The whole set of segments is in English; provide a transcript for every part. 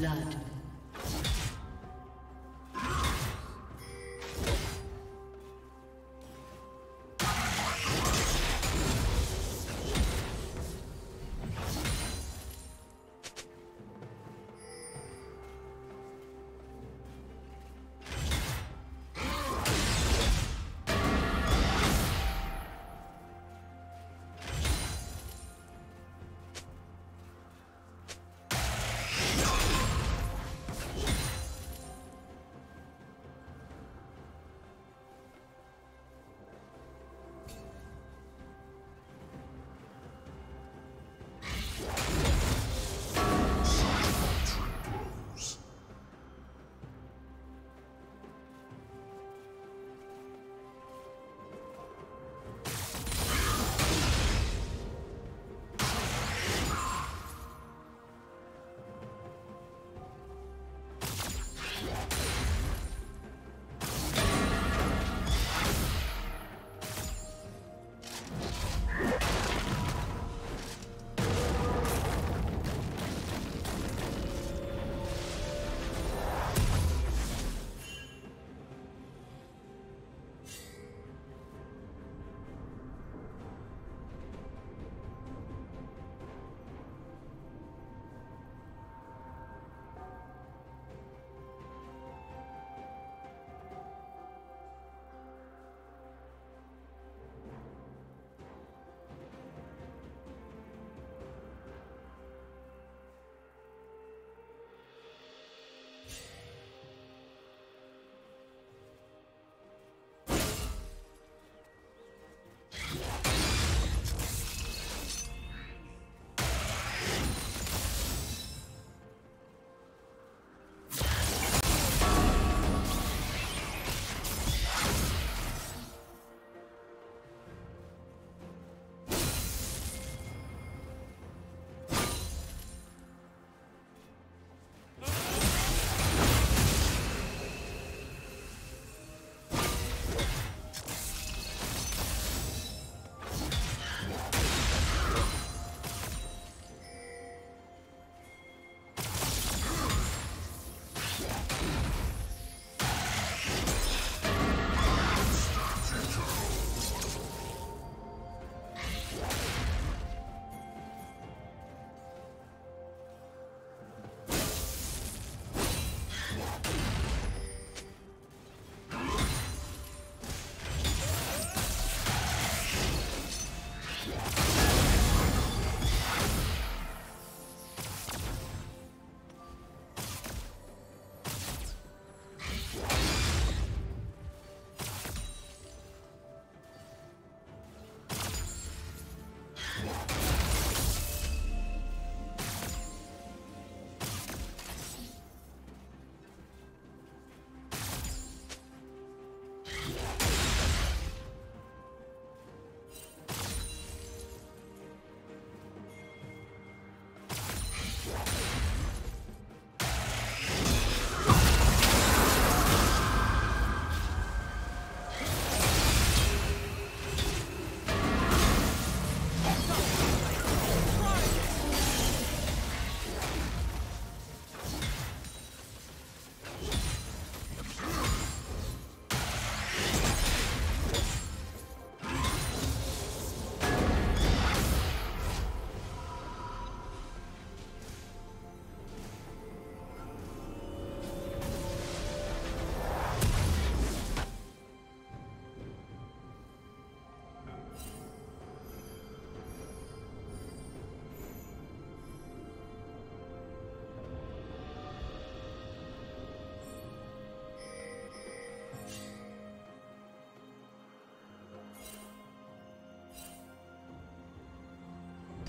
blood.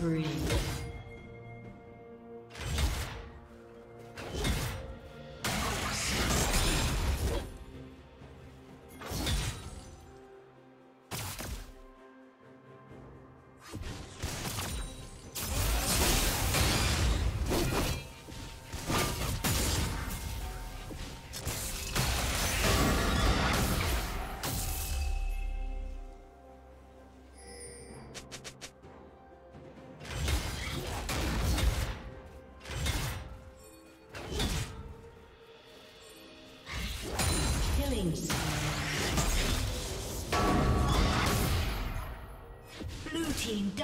breathe. Blue team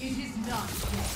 It is not dead.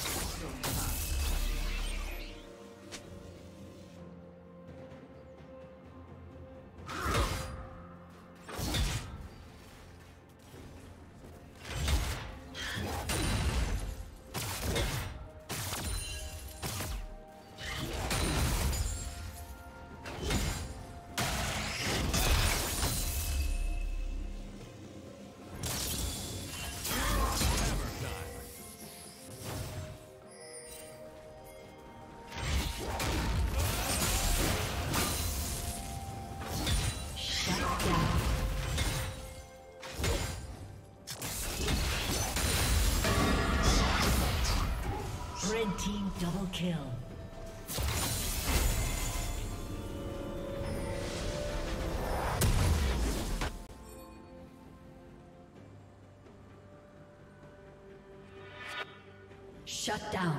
Red team double kill. Shut down.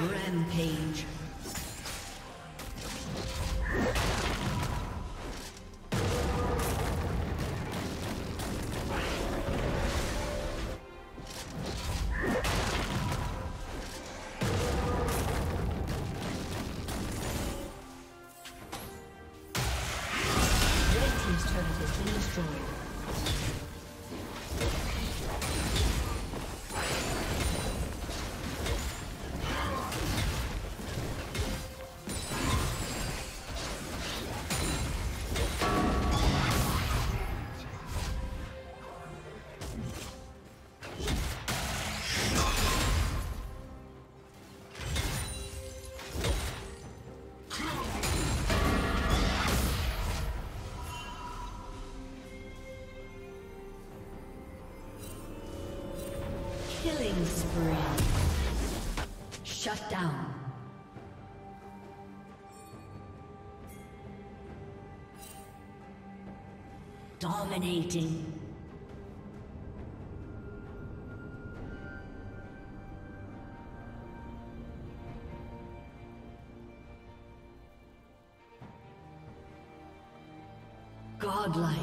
Rampage. Killing spree. Shut down. Dominating. Godlike.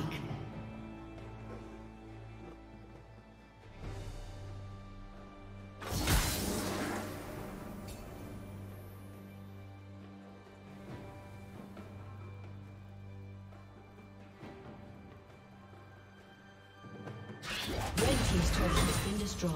His turret has been destroyed.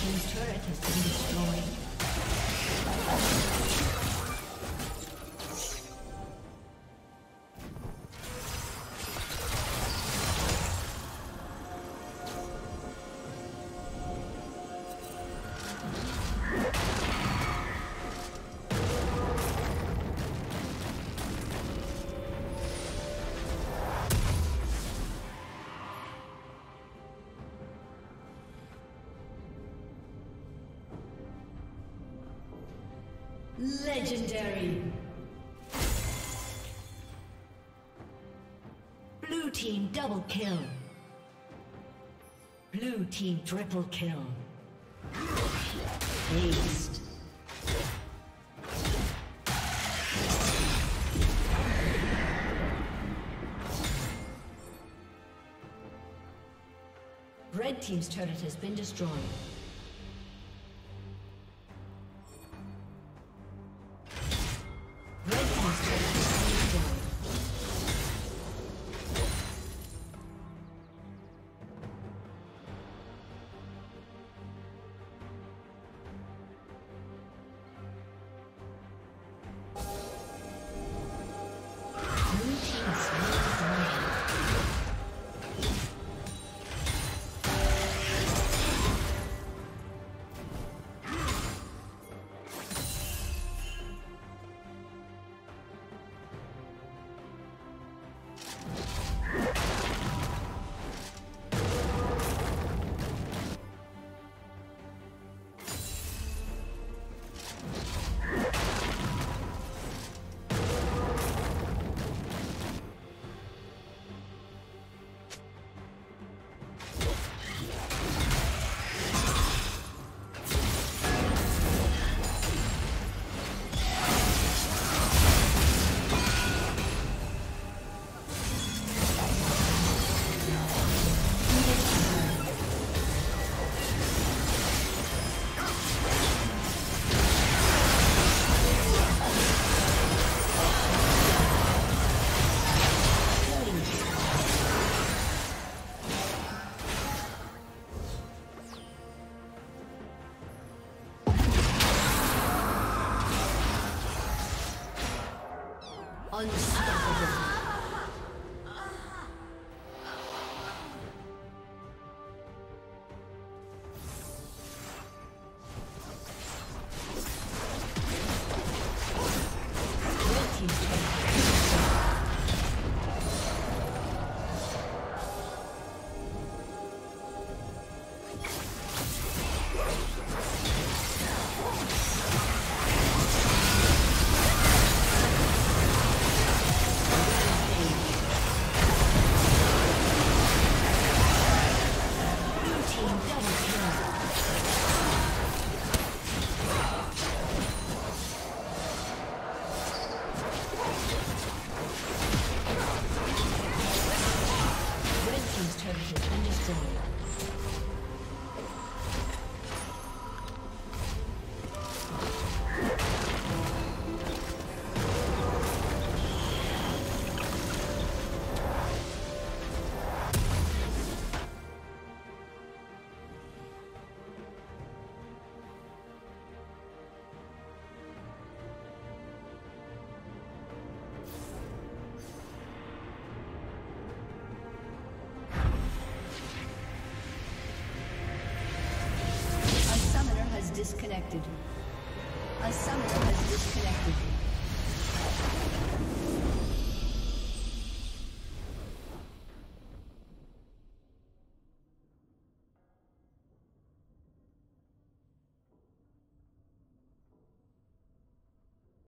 His turret has been destroyed. Legendary. Blue team double kill. Blue team triple kill. Aced. Red team's turret has been destroyed. Unstoppable. Disconnected. A summoner has disconnected.